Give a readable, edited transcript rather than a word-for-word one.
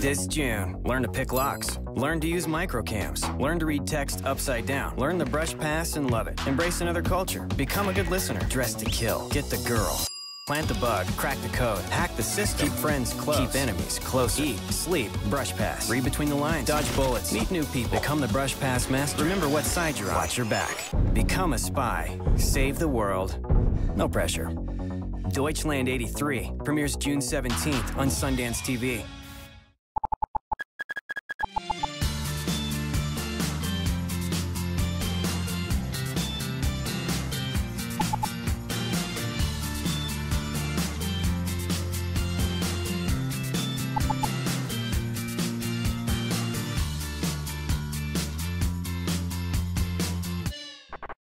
This June, learn to pick locks, learn to use microcams, learn to read text upside down, learn the brush pass and love it, embrace another culture, become a good listener, dress to kill, get the girl, plant the bug, crack the code, hack the system, keep friends close, keep enemies closer, eat, sleep, brush pass, read between the lines, dodge bullets, meet new people, become the brush pass master, remember what side you're on, watch your back, become a spy, save the world, no pressure. Deutschland 83 premieres June 17th on SundanceTV.